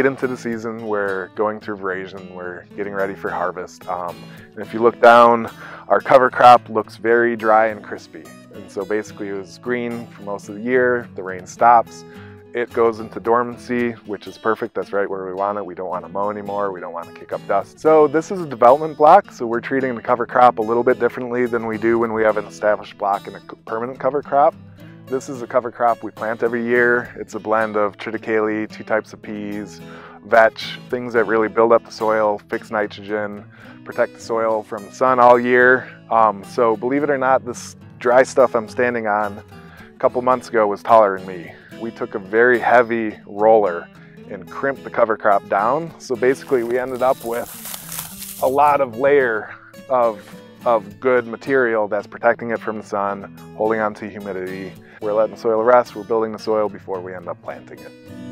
late into the season, we're going through veraison, we're getting ready for harvest. And if you look down, our cover crop looks very dry and crispy. And so basically it was green for most of the year, the rain stops, it goes into dormancy, which is perfect. That's right where we want it. We don't want to mow anymore. We don't want to kick up dust. So this is a development block. So we're treating the cover crop a little bit differently than we do when we have an established block and a permanent cover crop. This is a cover crop we plant every year. It's a blend of triticale, two types of peas, vetch, things that really build up the soil, fix nitrogen, protect the soil from the sun all year. So believe it or not, this dry stuff I'm standing on a couple months ago was taller than me. We took a very heavy roller and crimped the cover crop down. So basically we ended up with a lot of layer of good material that's protecting it from the sun, holding on to humidity. We're letting the soil rest, we're building the soil before we end up planting it.